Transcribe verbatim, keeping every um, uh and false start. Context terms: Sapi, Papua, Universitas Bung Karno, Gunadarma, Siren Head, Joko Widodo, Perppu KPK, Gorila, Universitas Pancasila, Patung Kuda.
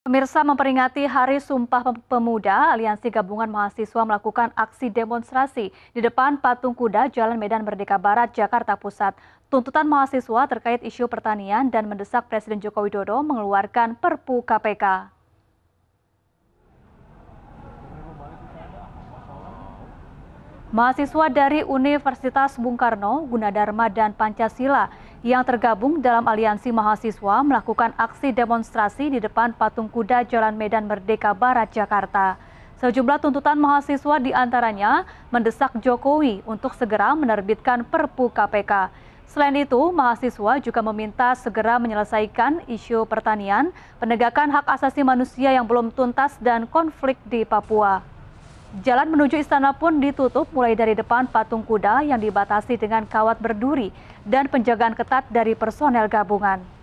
Pemirsa, memperingati Hari Sumpah Pemuda, Aliansi Gabungan Mahasiswa melakukan aksi demonstrasi di depan Patung Kuda Jalan Medan Merdeka Barat, Jakarta Pusat. Tuntutan mahasiswa terkait isu pertanian dan mendesak Presiden Joko Widodo mengeluarkan Perppu K P K. Mahasiswa dari Universitas Bung Karno, Gunadarma, dan Pancasila yang tergabung dalam aliansi mahasiswa melakukan aksi demonstrasi di depan Patung Kuda Jalan Medan Merdeka Barat, Jakarta. Sejumlah tuntutan mahasiswa diantaranya mendesak Jokowi untuk segera menerbitkan Perppu K P K. Selain itu, mahasiswa juga meminta segera menyelesaikan isu pertanian, penegakan hak asasi manusia yang belum tuntas, dan konflik di Papua. Jalan menuju istana pun ditutup mulai dari depan Patung Kuda yang dibatasi dengan kawat berduri dan penjagaan ketat dari personel gabungan.